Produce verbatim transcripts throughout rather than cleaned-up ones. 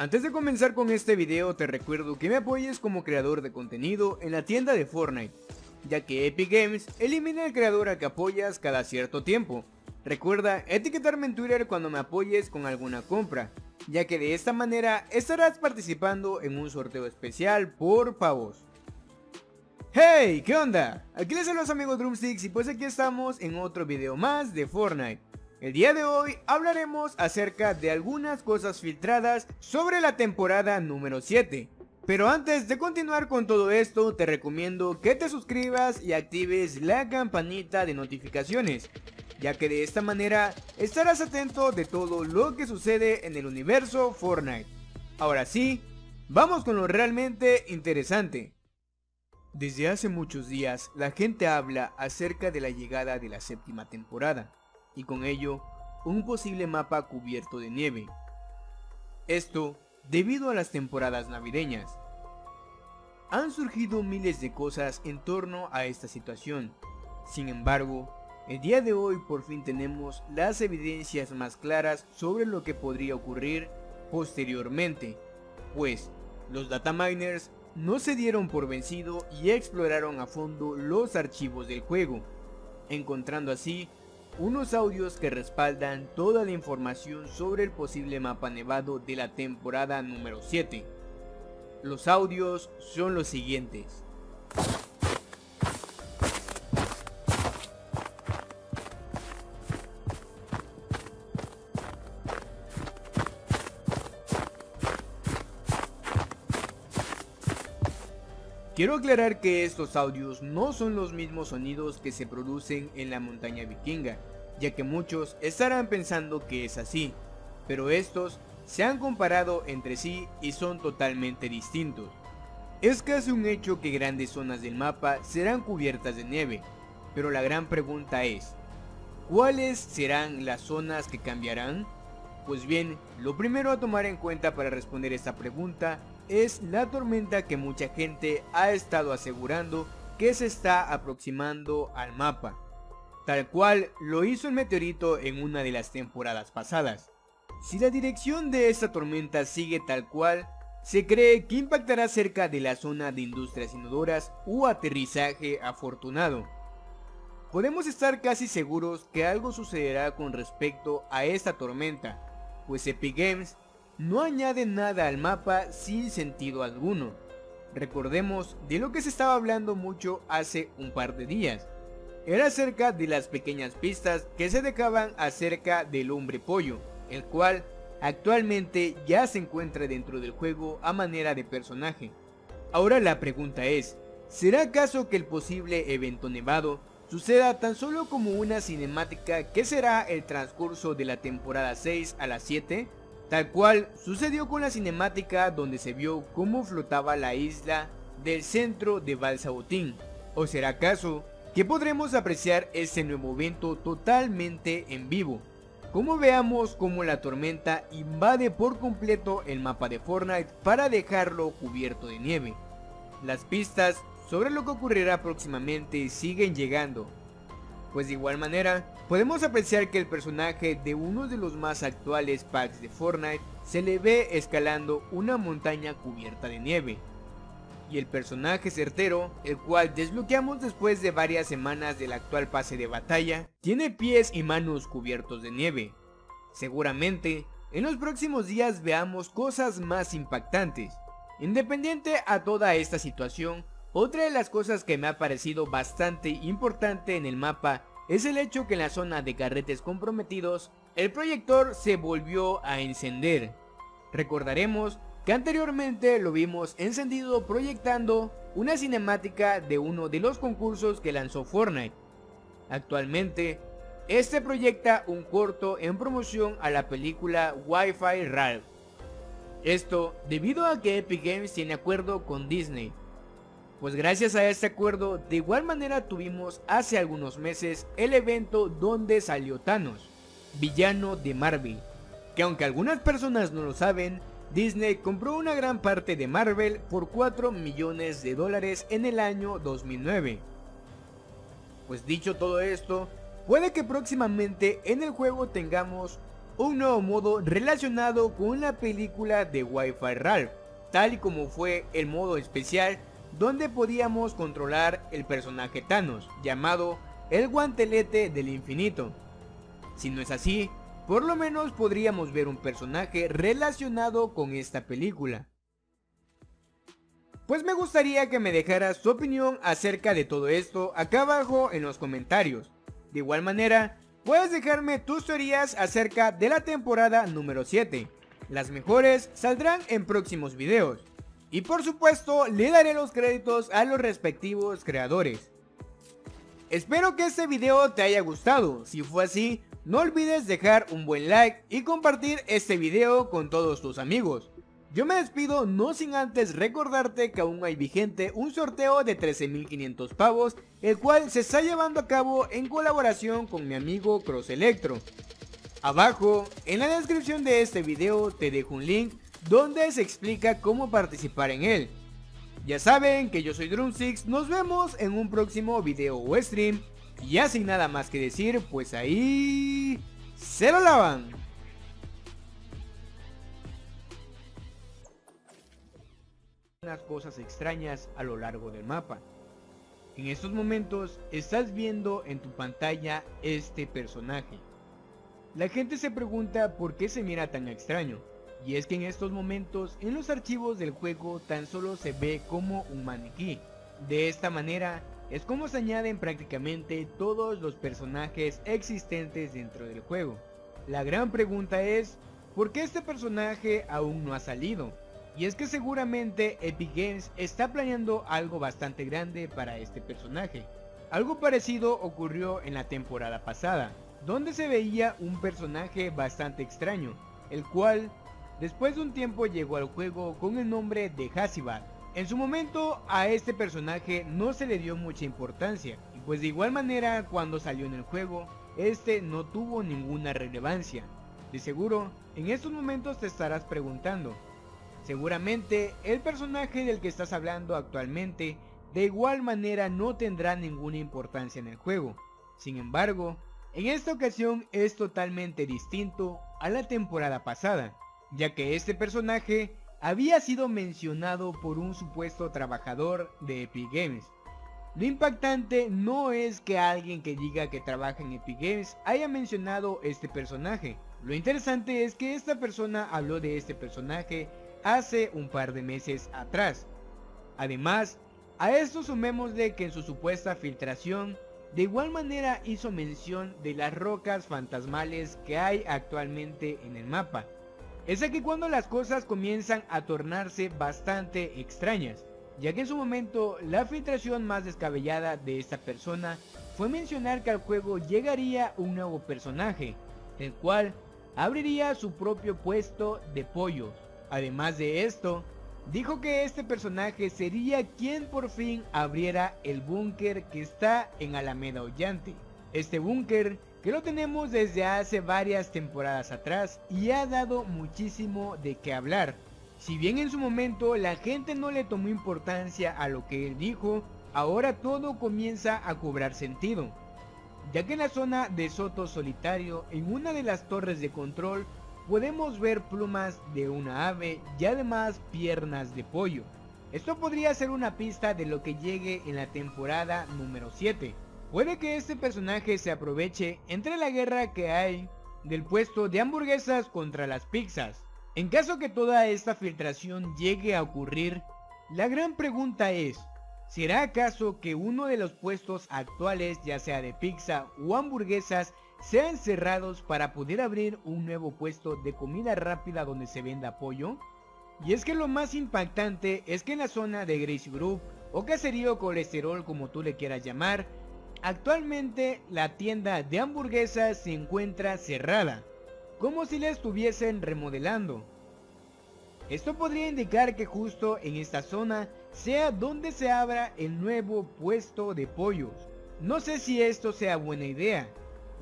Antes de comenzar con este video te recuerdo que me apoyes como creador de contenido en la tienda de Fortnite, ya que Epic Games elimina al creador al que apoyas cada cierto tiempo. Recuerda etiquetarme en Twitter cuando me apoyes con alguna compra, ya que de esta manera estarás participando en un sorteo especial por pavos. ¡Hey! ¿Qué onda? Aquí les hablo a los amigos Drumsticks y pues aquí estamos en otro video más de Fortnite. El día de hoy hablaremos acerca de algunas cosas filtradas sobre la temporada número siete. Pero antes de continuar con todo esto te recomiendo que te suscribas y actives la campanita de notificaciones, ya que de esta manera estarás atento de todo lo que sucede en el universo Fortnite. Ahora sí, vamos con lo realmente interesante. Desde hace muchos días la gente habla acerca de la llegada de la séptima temporada y con ello un posible mapa cubierto de nieve. Esto debido a las temporadas navideñas. Han surgido miles de cosas en torno a esta situación. Sin embargo, el día de hoy por fin tenemos las evidencias más claras sobre lo que podría ocurrir posteriormente, pues los dataminers no se dieron por vencido y exploraron a fondo los archivos del juego, encontrando así unos audios que respaldan toda la información sobre el posible mapa nevado de la temporada número siete. Los audios son los siguientes. Quiero aclarar que estos audios no son los mismos sonidos que se producen en la montaña vikinga, ya que muchos estarán pensando que es así, pero estos se han comparado entre sí y son totalmente distintos. Es casi un hecho que grandes zonas del mapa serán cubiertas de nieve, pero la gran pregunta es, ¿cuáles serán las zonas que cambiarán? Pues bien, lo primero a tomar en cuenta para responder esta pregunta es la tormenta que mucha gente ha estado asegurando que se está aproximando al mapa, tal cual lo hizo el meteorito en una de las temporadas pasadas. Si la dirección de esta tormenta sigue tal cual, se cree que impactará cerca de la zona de industrias inodoras u aterrizaje afortunado. Podemos estar casi seguros que algo sucederá con respecto a esta tormenta, pues Epic Games no añade nada al mapa sin sentido alguno. Recordemos de lo que se estaba hablando mucho hace un par de días. Era acerca de las pequeñas pistas que se dejaban acerca del hombre pollo, el cual actualmente ya se encuentra dentro del juego a manera de personaje. Ahora la pregunta es, ¿será acaso que el posible evento nevado suceda tan solo como una cinemática que será el transcurso de la temporada seis a la siete? Tal cual sucedió con la cinemática donde se vio cómo flotaba la isla del centro de Valsabotín. ¿O será acaso que podremos apreciar este nuevo evento totalmente en vivo? Como veamos cómo la tormenta invade por completo el mapa de Fortnite para dejarlo cubierto de nieve. Las pistas sobre lo que ocurrirá próximamente siguen llegando, pues de igual manera podemos apreciar que el personaje de uno de los más actuales packs de Fortnite se le ve escalando una montaña cubierta de nieve. Y el personaje certero, el cual desbloqueamos después de varias semanas del actual pase de batalla, tiene pies y manos cubiertos de nieve. Seguramente en los próximos días veamos cosas más impactantes. Independiente a toda esta situación, otra de las cosas que me ha parecido bastante importante en el mapa es el hecho que en la zona de carretes comprometidos el proyector se volvió a encender. Recordaremos que anteriormente lo vimos encendido proyectando una cinemática de uno de los concursos que lanzó Fortnite. Actualmente, este proyecta un corto en promoción a la película Wi-Fi Ralph. Esto debido a que Epic Games tiene acuerdo con Disney. Pues gracias a este acuerdo, de igual manera tuvimos hace algunos meses el evento donde salió Thanos, villano de Marvel, que aunque algunas personas no lo saben, Disney compró una gran parte de Marvel por cuatro millones de dólares en el año dos mil nueve. Pues dicho todo esto, puede que próximamente en el juego tengamos un nuevo modo relacionado con la película de Wi-Fi Ralph, tal y como fue el modo especial donde podíamos controlar el personaje Thanos, llamado el guantelete del infinito. Si no es así, por lo menos podríamos ver un personaje relacionado con esta película. Pues me gustaría que me dejaras tu opinión acerca de todo esto acá abajo en los comentarios. De igual manera, puedes dejarme tus teorías acerca de la temporada número siete. Las mejores saldrán en próximos videos. Y por supuesto, le daré los créditos a los respectivos creadores. Espero que este video te haya gustado. Si fue así, no olvides dejar un buen like y compartir este video con todos tus amigos. Yo me despido no sin antes recordarte que aún hay vigente un sorteo de trece mil quinientos pavos, el cual se está llevando a cabo en colaboración con mi amigo Cross Electro. Abajo en la descripción de este video te dejo un link donde se explica cómo participar en él. Ya saben que yo soy Drumsticks, nos vemos en un próximo video o stream. Y ya sin nada más que decir, pues ahí se lo lavan. Cosas extrañas a lo largo del mapa. En estos momentos estás viendo en tu pantalla este personaje. La gente se pregunta por qué se mira tan extraño, y es que en estos momentos en los archivos del juego tan solo se ve como un maniquí. De esta manera es como se añaden prácticamente todos los personajes existentes dentro del juego. La gran pregunta es, ¿por qué este personaje aún no ha salido? Y es que seguramente Epic Games está planeando algo bastante grande para este personaje. Algo parecido ocurrió en la temporada pasada, donde se veía un personaje bastante extraño, el cual después de un tiempo llegó al juego con el nombre de Hasibat. En su momento a este personaje no se le dio mucha importancia, y pues de igual manera cuando salió en el juego, este no tuvo ninguna relevancia. De seguro, en estos momentos te estarás preguntando, seguramente el personaje del que estás hablando actualmente de igual manera no tendrá ninguna importancia en el juego. Sin embargo, en esta ocasión es totalmente distinto a la temporada pasada, ya que este personaje había sido mencionado por un supuesto trabajador de Epic Games. Lo impactante no es que alguien que diga que trabaja en Epic Games haya mencionado este personaje. Lo interesante es que esta persona habló de este personaje hace un par de meses atrás. Además, a esto sumemos de que en su supuesta filtración de igual manera hizo mención de las rocas fantasmales que hay actualmente en el mapa. Es aquí cuando las cosas comienzan a tornarse bastante extrañas, ya que en su momento la filtración más descabellada de esta persona fue mencionar que al juego llegaría un nuevo personaje, el cual abriría su propio puesto de pollos. Además de esto, dijo que este personaje sería quien por fin abriera el búnker que está en Alameda Ollante. Este búnker que lo tenemos desde hace varias temporadas atrás y ha dado muchísimo de qué hablar. Si bien en su momento la gente no le tomó importancia a lo que él dijo, ahora todo comienza a cobrar sentido, ya que en la zona de Soto Solitario, en una de las torres de control, podemos ver plumas de una ave y además piernas de pollo. Esto podría ser una pista de lo que llegue en la temporada número siete. Puede que este personaje se aproveche entre la guerra que hay del puesto de hamburguesas contra las pizzas. En caso que toda esta filtración llegue a ocurrir, la gran pregunta es, ¿será acaso que uno de los puestos actuales, ya sea de pizza o hamburguesas, sean cerrados para poder abrir un nuevo puesto de comida rápida donde se venda pollo? Y es que lo más impactante es que en la zona de Grace Group o Caserío Colesterol, como tú le quieras llamar, actualmente la tienda de hamburguesas se encuentra cerrada, como si la estuviesen remodelando. Esto podría indicar que justo en esta zona sea donde se abra el nuevo puesto de pollos. No sé si esto sea buena idea,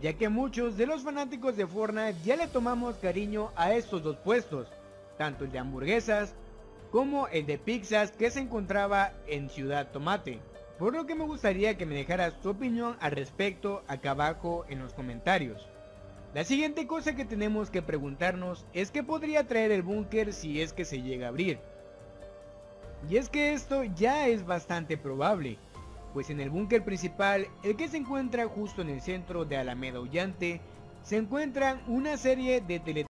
ya que muchos de los fanáticos de Fortnite ya le tomamos cariño a estos dos puestos, tanto el de hamburguesas como el de pizzas que se encontraba en Ciudad Tomate, por lo que me gustaría que me dejaras tu opinión al respecto acá abajo en los comentarios. La siguiente cosa que tenemos que preguntarnos es qué podría traer el búnker si es que se llega a abrir. Y es que esto ya es bastante probable, pues en el búnker principal, el que se encuentra justo en el centro de Alameda Huyante, se encuentran una serie de teletransportadores